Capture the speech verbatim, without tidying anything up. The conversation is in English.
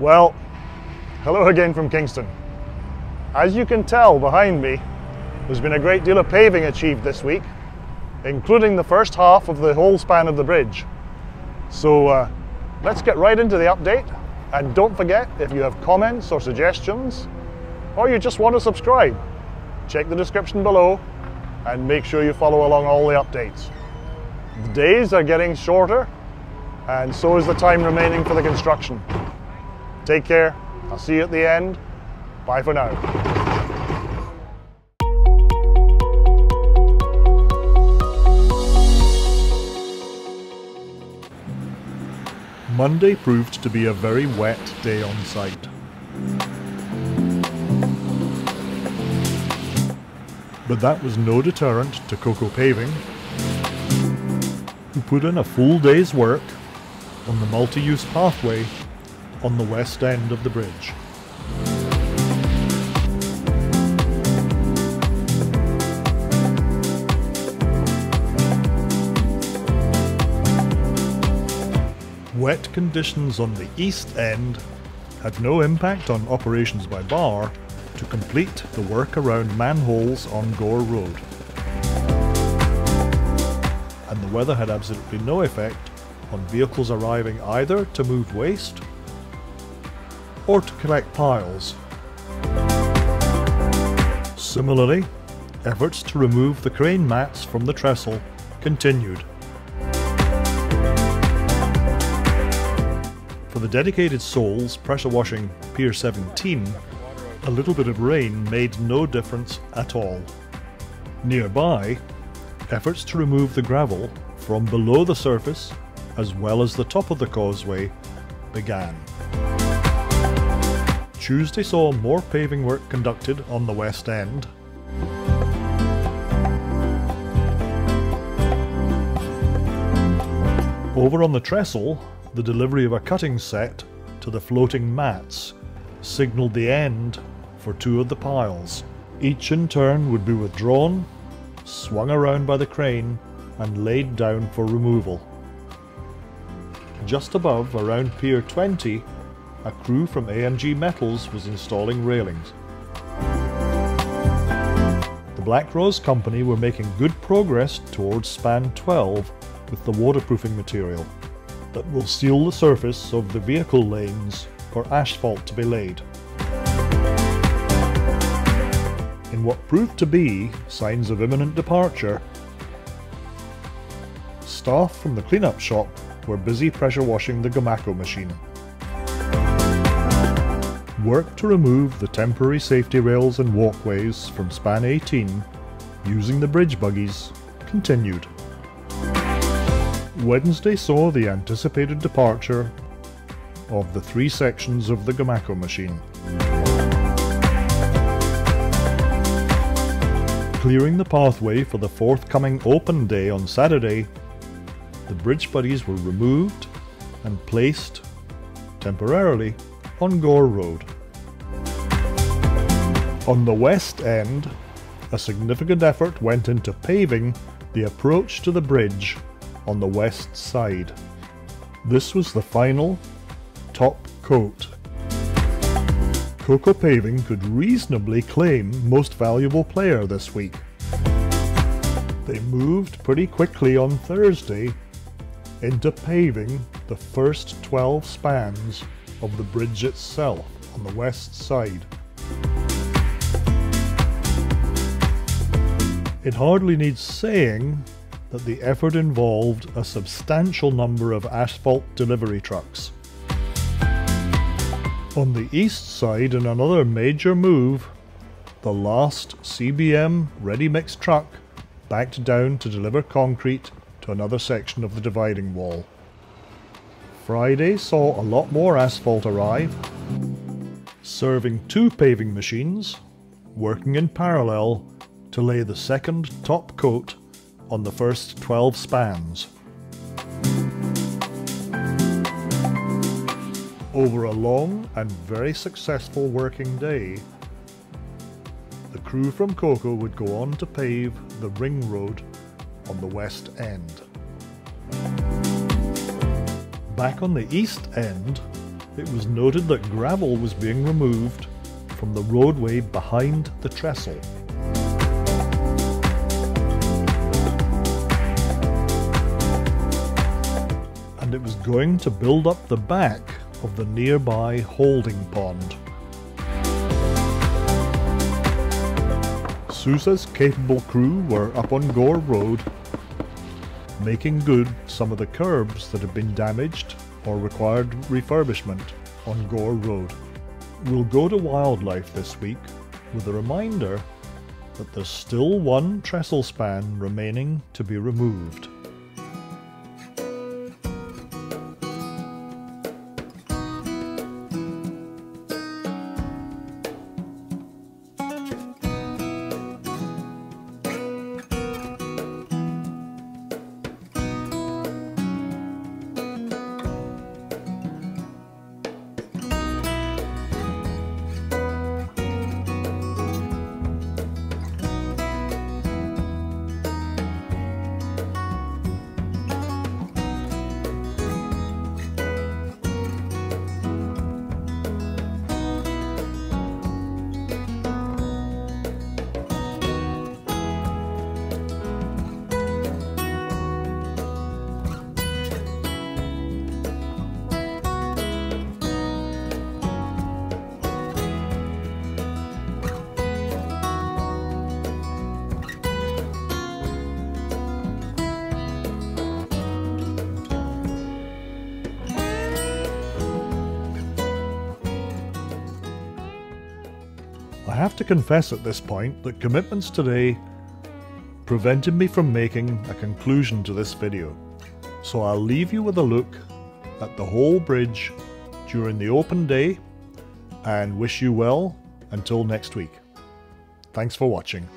Well, hello again from Kingston. As you can tell behind me, there's been a great deal of paving achieved this week, including the first half of the whole span of the bridge. So uh, let's get right into the update, and don't forget, if you have comments or suggestions, or you just want to subscribe, check the description below and make sure you follow along all the updates. The days are getting shorter, and so is the time remaining for the construction. Take care, I'll see you at the end. Bye for now. Monday proved to be a very wet day on site. But that was no deterrent to Coco Paving, who put in a full day's work on the multi-use pathway on the west end of the bridge. Wet conditions on the east end had no impact on operations by Barr to complete the work around manholes on Gore Road, and the weather had absolutely no effect on vehicles arriving either to move waste or to collect piles. Similarly, efforts to remove the crane mats from the trestle continued. For the dedicated soles pressure washing Pier seventeen, a little bit of rain made no difference at all. Nearby, efforts to remove the gravel from below the surface as well as the top of the causeway began. Tuesday saw more paving work conducted on the west end. Over on the trestle, the delivery of a cutting set to the floating mats signalled the end for two of the piles. Each in turn would be withdrawn, swung around by the crane and laid down for removal. Just above, around Pier twenty, a crew from A M G Metals was installing railings. The Black Rose Company were making good progress towards span twelve with the waterproofing material that will seal the surface of the vehicle lanes for asphalt to be laid. In what proved to be signs of imminent departure, staff from the cleanup shop were busy pressure washing the Gomaco machine. Work to remove the temporary safety rails and walkways from span eighteen using the bridge buggies continued. Wednesday saw the anticipated departure of the three sections of the Gomaco machine. Clearing the pathway for the forthcoming open day on Saturday, the bridge buggies were removed and placed temporarily on Gore Road. On the west end, a significant effort went into paving the approach to the bridge on the west side. This was the final top coat. Coco Paving could reasonably claim most valuable player this week. They moved pretty quickly on Thursday into paving the first twelve spans of the bridge itself on the west side. It hardly needs saying that the effort involved a substantial number of asphalt delivery trucks. On the east side, in another major move, the last C B M ready-mix truck backed down to deliver concrete to another section of the dividing wall. Friday saw a lot more asphalt arrive, serving two paving machines, working in parallel to lay the second top coat on the first twelve spans. Over a long and very successful working day, the crew from Coco would go on to pave the ring road on the west end. Back on the east end, it was noted that gravel was being removed from the roadway behind the trestle. And it was going to build up the back of the nearby holding pond. Sousa's capable crew were up on Gore Road, making good some of the curbs that had been damaged or required refurbishment on Gore Road. We'll go to wildlife this week with a reminder that there's still one trestle span remaining to be removed. I have to confess at this point that commitments today prevented me from making a conclusion to this video, so I'll leave you with a look at the whole bridge during the open day and wish you well until next week. Thanks for watching.